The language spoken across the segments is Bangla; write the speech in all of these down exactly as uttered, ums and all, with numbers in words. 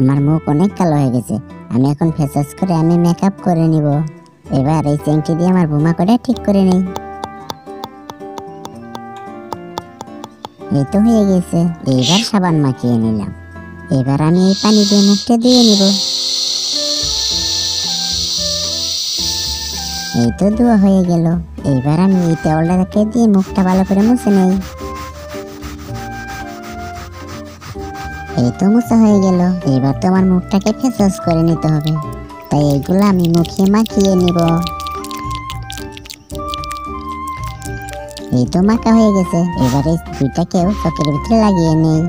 আমার মুখ অনেক কালো হয়ে গেছে, আমি এখন ফেস ওয়াশ করে আমি মেকআপ করে নিব। এবার এই চেনটি দিয়ে আমার বোমা করে ঠিক করে নেই। এই তো হয়ে গেছে। এইবার সাবান মাখিয়ে নিলাম। এবার আমি এই পানি দিয়ে মুখটা ধুয়ে নিব। এই তো ধোয়া হয়ে গেল। এইবার আমি এই টাওয়ালটাকে দিয়ে মুখটা ভালো করে মুছে নেই। এই তো মুছা হয়ে গেল। এইবার তো আমার মুখটাকে ফেস ওয়াশ করে নিতে হবে, তাই এইগুলো আমি মুখে মাখিয়ে নিব। এই তো মাখা হয়ে গেছে। এবারে দুইটাকেও চোখের ভিতরে লাগিয়ে নেই।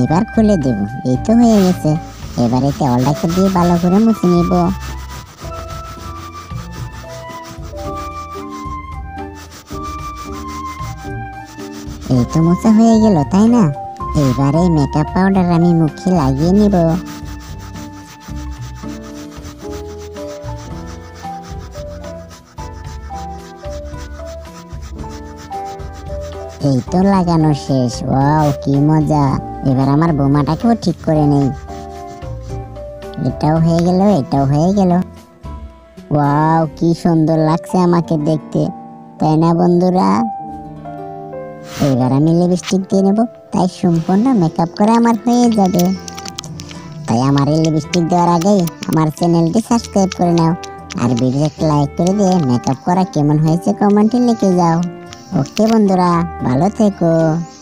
এবার খুলে দেব। এই তো হয়ে গেছে। এবারে টাওয়ালটাকে দিয়ে ভালো করে মুছে নিব। এই তো মোছা হয়ে গেল, তাই না? এবারে মেকআপ পাউডার আমি মুখে লাগিয়ে নিব। এই তো লাগানো শেষ। ওয়াও, কি মজা! এবার আমার বোমাটাকেও ঠিক করে নেই। এটাও হয়ে গেল, এটাও হয়ে গেল। ওয়াও, কি সুন্দর লাগছে আমাকে দেখতে, তাই না বন্ধুরা? এবার আমি লিপস্টিক দিয়ে নেব, তাই সম্পূর্ণ মেকআপ করে আমার হয়ে যাবে। তাই আমার এই লিপস্টিক দেওয়ার আগেই আমার চ্যানেলটি সাবস্ক্রাইব করে নাও, আর ভিডিওতে লাইক করে দিয়ে মেকআপ করা কেমন হয়েছে কমেন্টে লিখে যাও। ওকে বন্ধুরা, ভালো থেকো।